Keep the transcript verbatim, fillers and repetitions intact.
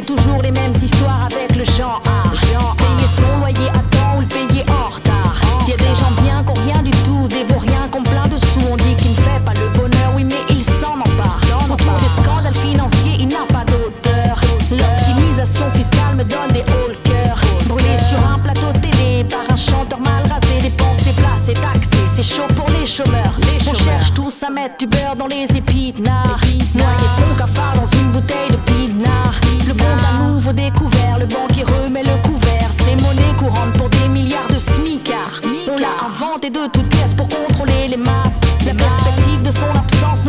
c'est toujours les mêmes histoires avec le chant art. Payer son loyer à temps ou le payer en retard. Y'a des gens bien qui ont rien du tout, des vauriens qui ont plein de sous. On dit qu'il ne fait pas le bonheur, oui mais il s'en empare. Autour des scandales financiers, il n'a pas d'auteur. L'optimisation fiscale me donne des hauts le cœur. Brûlé sur un plateau télé par un chanteur mal rasé, dépensé, placé, taxé, c'est chaud pour les chômeurs. On cherche tous à mettre du beurre dans les épinards. Noyer son cafard dans une bouteille de pinard. Le monde à nouveau découvert, le banquier remet le couvert. C'est monnaie courante pour des milliards de smicards. On l'a inventé de toutes pièces pour contrôler les masses. La perspective de son absence